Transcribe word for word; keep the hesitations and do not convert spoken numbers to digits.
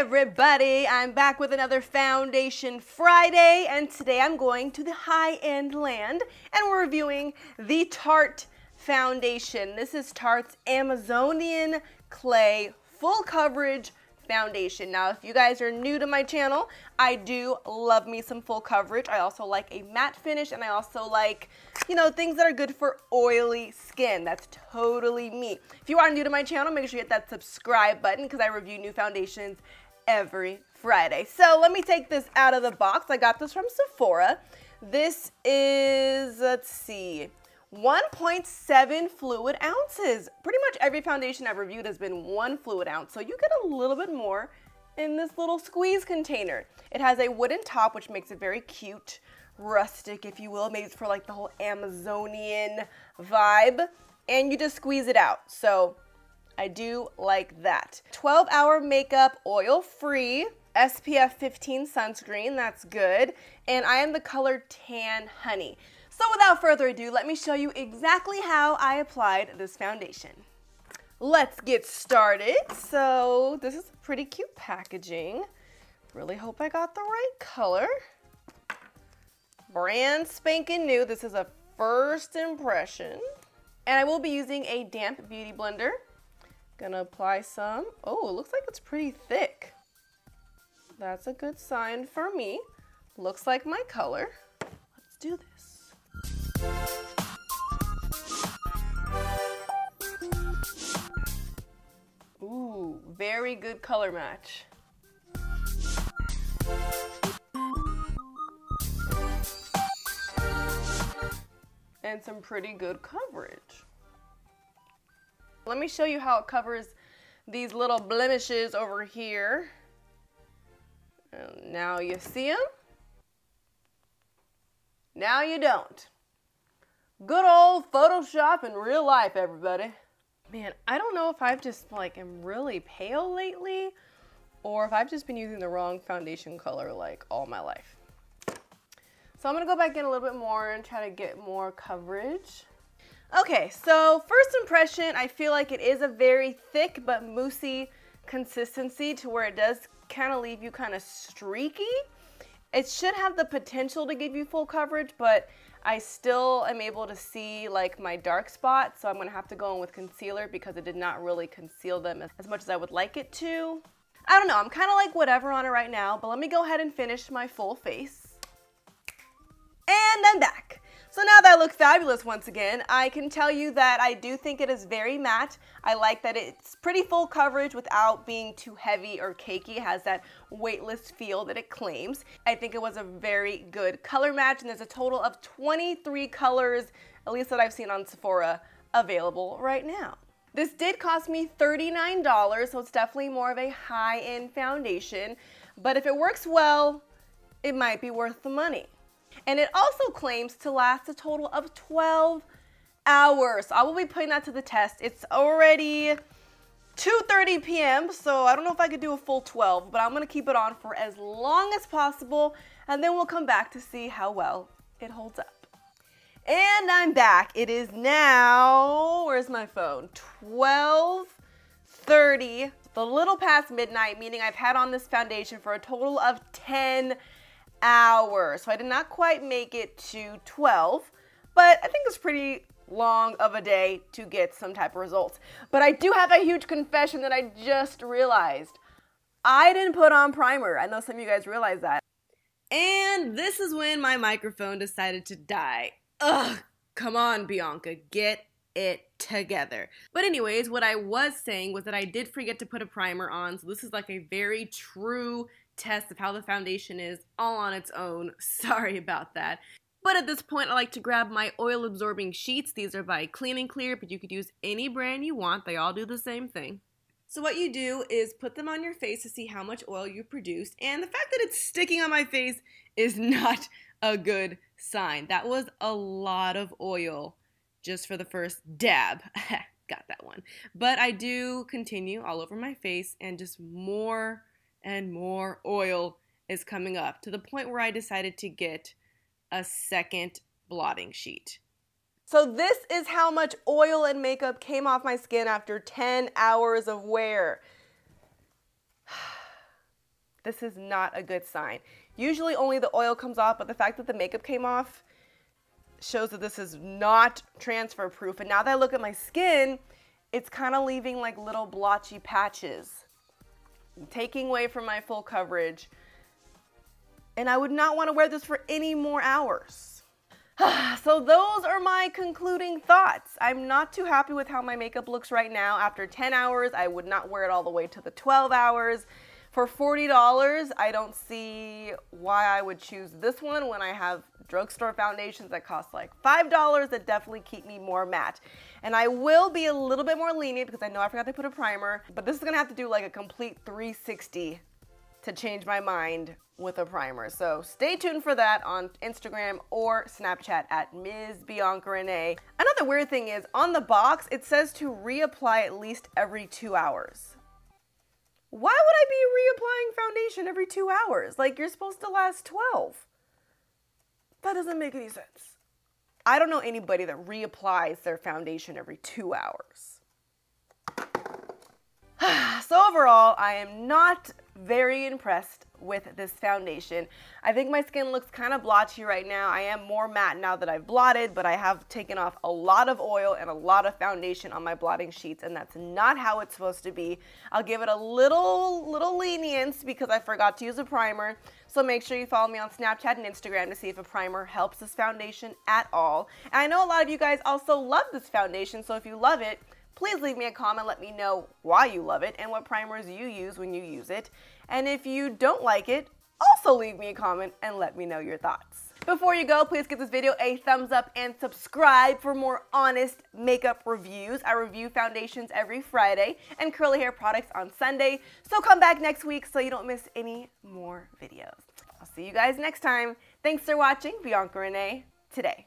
Hi everybody, I'm back with another Foundation Friday, and today I'm going to the high-end land and we're reviewing the Tarte foundation. This is Tarte's Amazonian Clay Full Coverage Foundation. Now, if you guys are new to my channel, I do love me some full coverage. I also like a matte finish, and I also like, you know, things that are good for oily skin. That's totally me. If you are new to my channel, make sure you hit that subscribe button because I review new foundations every Friday. So let me take this out of the box. I got this from Sephora. This is, let's see, one point seven fluid ounces. Pretty much every foundation I've reviewed has been one fluid ounce, so you get a little bit more in this little squeeze container. It has a wooden top, which makes it very cute, rustic, if you will. Maybe it's for like the whole Amazonian vibe, and you just squeeze it out. So I do like that. twelve hour makeup, oil-free, S P F fifteen sunscreen, that's good. And I am the color Tan Honey. So without further ado, let me show you exactly how I applied this foundation. Let's get started. So this is pretty cute packaging. Really hope I got the right color. Brand spanking new. This is a first impression. And I will be using a damp beauty blender. Gonna apply some. Oh, it looks like it's pretty thick. That's a good sign for me. Looks like my color. Let's do this. Ooh, very good color match. And some pretty good coverage. Let me show you how it covers these little blemishes over here. And now you see them. Now you don't. Good old Photoshop in real life, everybody. Man, I don't know if I've just like am really pale lately or if I've just been using the wrong foundation color like all my life. So I'm gonna go back in a little bit more and try to get more coverage. Okay, so first impression, I feel like it is a very thick but moussey consistency to where it does kind of leave you kind of streaky. It should have the potential to give you full coverage, but I still am able to see like my dark spots, so I'm gonna have to go in with concealer because it did not really conceal them as much as I would like it to. I don't know, I'm kind of like whatever on it right now, but let me go ahead and finish my full face. And I'm back. So now that I look fabulous once again, I can tell you that I do think it is very matte. I like that it's pretty full coverage without being too heavy or cakey. It has that weightless feel that it claims. I think it was a very good color match, and there's a total of twenty-three colors, at least that I've seen on Sephora, available right now. This did cost me thirty-nine dollars, so it's definitely more of a high-end foundation, but if it works well, it might be worth the money. And it also claims to last a total of twelve hours. I will be putting that to the test. It's already two thirty p m, so I don't know if I could do a full twelve, but I'm gonna keep it on for as long as possible, and then we'll come back to see how well it holds up. And I'm back. It is now, where's my phone? twelve thirty, a little past midnight, meaning I've had on this foundation for a total of ten hours. So I did not quite make it to twelve, but I think it's pretty long of a day to get some type of results. But I do have a huge confession that I just realized. I didn't put on primer. I know some of you guys realize that. And this is when my microphone decided to die. Ugh, come on, Bianca, get it together. But anyways, what I was saying was that I did forget to put a primer on, so this is like a very true test of how the foundation is all on its own. Sorry about that. But at this point, I like to grab my oil absorbing sheets. These are by Clean and Clear, but you could use any brand you want. They all do the same thing. So what you do is put them on your face to see how much oil you produce, and the fact that it's sticking on my face is not a good sign. That was a lot of oil just for the first dab. Got that one. But I do continue all over my face, and just more and more oil is coming up to the point where I decided to get a second blotting sheet. So this is how much oil and makeup came off my skin after ten hours of wear. this is not a good sign. Usually only the oil comes off, but the fact that the makeup came off shows that this is not transfer proof. And now that I look at my skin, it's kind of leaving like little blotchy patches, taking away from my full coverage. And I would not want to wear this for any more hours. So those are my concluding thoughts. I'm not too happy with how my makeup looks right now. After ten hours, I would not wear it all the way to the twelve hours. For forty dollars, I don't see why I would choose this one when I have drugstore foundations that cost like five dollars that definitely keep me more matte. And I will be a little bit more lenient because I know I forgot to put a primer, but this is gonna have to do like a complete three sixty to change my mind with a primer. So stay tuned for that on Instagram or Snapchat at MzBiancaRenee. Another weird thing is on the box, it says to reapply at least every two hours. Why would I be reapplying foundation every two hours? Like you're supposed to last twelve. That doesn't make any sense. I don't know anybody that reapplies their foundation every two hours. So overall, I am not very impressed with this foundation. I think my skin looks kind of blotchy right now. I am more matte now that I've blotted, but I have taken off a lot of oil and a lot of foundation on my blotting sheets, and that's not how it's supposed to be. I'll give it a little, little lenience because I forgot to use a primer. So make sure you follow me on Snapchat and Instagram to see if a primer helps this foundation at all. And I know a lot of you guys also love this foundation, so if you love it, please leave me a comment, let me know why you love it and what primers you use when you use it. And if you don't like it, also leave me a comment and let me know your thoughts. Before you go, please give this video a thumbs up and subscribe for more honest makeup reviews. I review foundations every Friday and curly hair products on Sunday. So come back next week so you don't miss any more videos. I'll see you guys next time. Thanks for watching. Bianca Renee today.